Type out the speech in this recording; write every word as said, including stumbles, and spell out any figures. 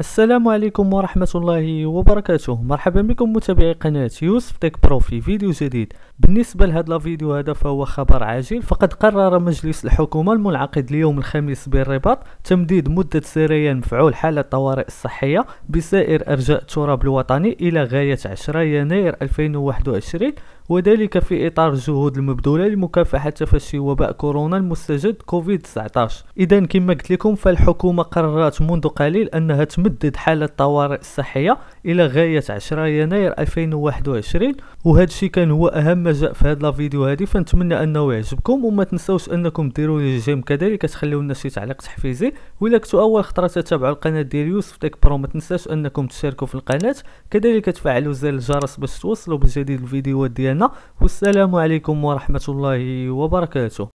السلام عليكم ورحمة الله وبركاته. مرحبا بكم متابعي قناة يوسف تك برو في فيديو جديد. بالنسبة لهذا الفيديو هذا فهو خبر عاجل، فقد قرر مجلس الحكومة المنعقد اليوم الخميس بالرباط تمديد مدة سريان مفعول حالة الطوارئ الصحية بسائر أرجاء التراب الوطني إلى غاية عشرة يناير ألفين وواحد وعشرين، وذلك في إطار الجهود المبذولة لمكافحة تفشي وباء كورونا المستجد كوفيد تسعطاش. إذا كما قلت لكم فالحكومة قررت منذ قليل أنها تمدد حالة الطوارئ الصحية إلى غاية عشرة يناير ألفين وواحد وعشرين، وهذا الشيء كان هو أهم ما جاء في هذا الفيديو هذه، فنتمنى أنه يعجبكم، وما تنسوش أنكم ديروا لي جيم كذلك تخليو لنا شي تعليق تحفيزي، وإلا كنتو أول خطرة تتابعوا القناة ديال يوسف تك برو ما تنساش أنكم تشاركوا في القناة، كذلك تفعلوا زر الجرس باش توصلوا بجديد الفيديوهات ديالنا. والسلام عليكم ورحمة الله وبركاته.